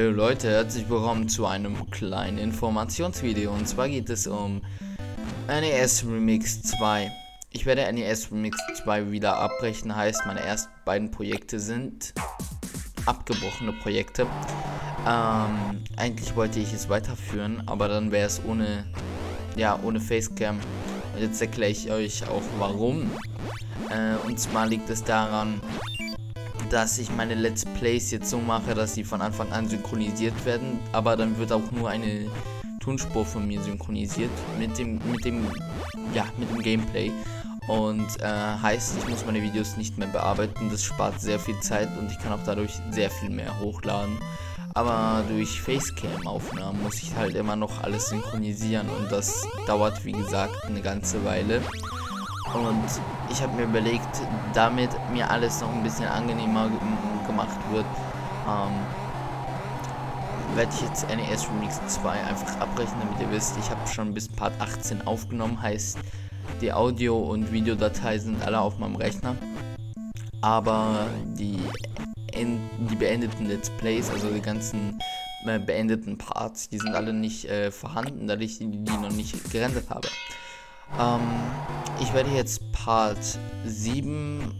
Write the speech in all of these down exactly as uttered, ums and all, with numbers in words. Hey Leute, herzlich willkommen zu einem kleinen Informationsvideo, und zwar geht es um N E S Remix zwei. Ich werde N E S Remix zwei wieder abbrechen, heißt meine ersten beiden Projekte sind abgebrochene Projekte. Ähm, eigentlich wollte ich es weiterführen, aber dann wäre es ohne, ja, ohne Facecam. Und jetzt erkläre ich euch auch warum. Äh, und zwar liegt es daran, dass ich meine Let's Plays jetzt so mache, dass sie von Anfang an synchronisiert werden, aber dann wird auch nur eine Tonspur von mir synchronisiert mit dem mit dem ja mit dem Gameplay, und äh, heißt, ich muss meine Videos nicht mehr bearbeiten. Das spart sehr viel Zeit und ich kann auch dadurch sehr viel mehr hochladen. Aber durch Facecam-Aufnahmen muss ich halt immer noch alles synchronisieren, und das dauert, wie gesagt, eine ganze Weile. Und ich habe mir überlegt, damit mir alles noch ein bisschen angenehmer gemacht wird, ähm, werde ich jetzt N E S Remix zwei einfach abbrechen, damit ihr wisst, ich habe schon bis Part achtzehn aufgenommen, heißt, die Audio- und Videodatei sind alle auf meinem Rechner, aber die, die beendeten Let's Plays, also die ganzen äh, beendeten Parts, die sind alle nicht äh, vorhanden, da ich die, die noch nicht gerendert habe. Ähm, ich werde jetzt Part sieben,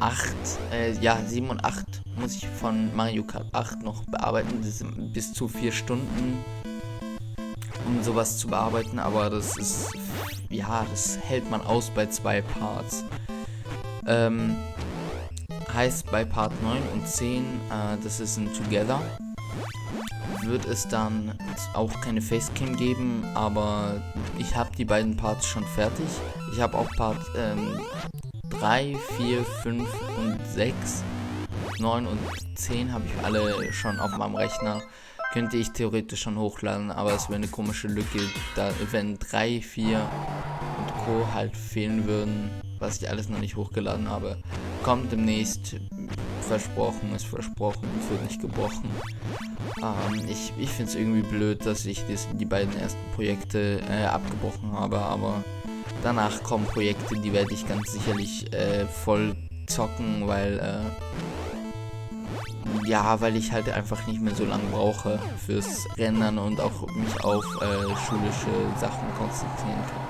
acht, äh, ja sieben und acht muss ich von Mario Kart acht noch bearbeiten, das sind bis zu vier Stunden, um sowas zu bearbeiten, aber das ist, ja, das hält man aus bei zwei Parts. Ähm, heißt, bei Part neun und zehn, äh, das ist ein Together, wird es dann auch keine Facecam geben, aber ich habe die beiden Parts schon fertig. Ich habe auch Part ähm, drei, vier, fünf und sechs, neun und zehn habe ich alle schon auf meinem Rechner. Könnte ich theoretisch schon hochladen, aber es wäre eine komische Lücke, da, wenn drei, vier und Co. halt fehlen würden, was ich alles noch nicht hochgeladen habe. Kommt demnächst, versprochen ist versprochen, wird nicht gebrochen. Ähm, ich ich finde es irgendwie blöd, dass ich das, die beiden ersten Projekte äh, abgebrochen habe, aber danach kommen Projekte, die werde ich ganz sicherlich äh, voll zocken, weil äh, ja, weil ich halt einfach nicht mehr so lange brauche fürs Rendern und auch mich auf äh, schulische Sachen konzentrieren kann.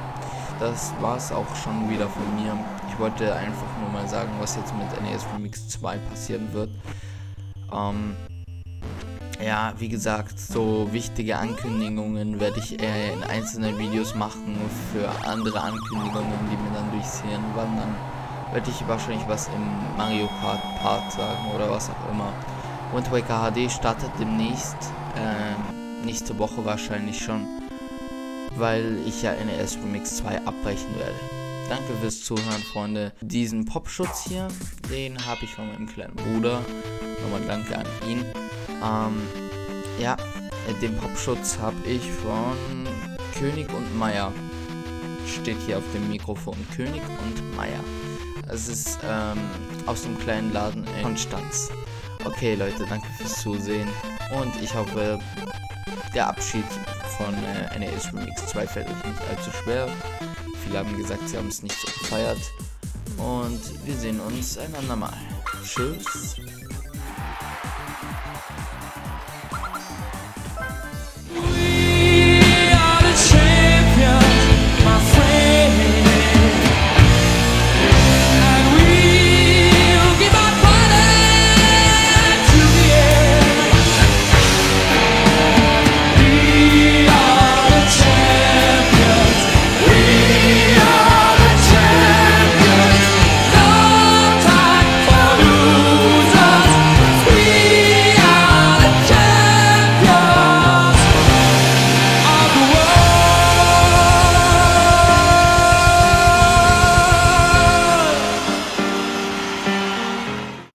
Das war es auch schon wieder von mir. Ich wollte einfach nur mal sagen, was jetzt mit N E S Remix zwei passieren wird. Ähm, ja, wie gesagt, so wichtige Ankündigungen werde ich äh, in einzelnen Videos machen. Für andere Ankündigungen, die mir dann durchs Hirn wandern, werde ich wahrscheinlich was im Mario Kart Part sagen oder was auch immer. Wind Waker H D startet demnächst, äh, nächste Woche wahrscheinlich schon, weil ich ja N E S Remix zwei abbrechen werde. Danke fürs Zuhören, Freunde. Diesen Popschutz hier, den habe ich von meinem kleinen Bruder. Nochmal danke an ihn. Ähm, ja, den Popschutz habe ich von König und Meier. Steht hier auf dem Mikrofon. König und Meier. Es ist ähm, aus dem kleinen Laden in Konstanz. Okay, Leute, danke fürs Zusehen. Und ich hoffe, der Abschied von äh, N E S Remix zwei fällt euch nicht allzu schwer. Viele haben gesagt, sie haben es nicht so gefeiert. Und wir sehen uns ein andermal. Tschüss.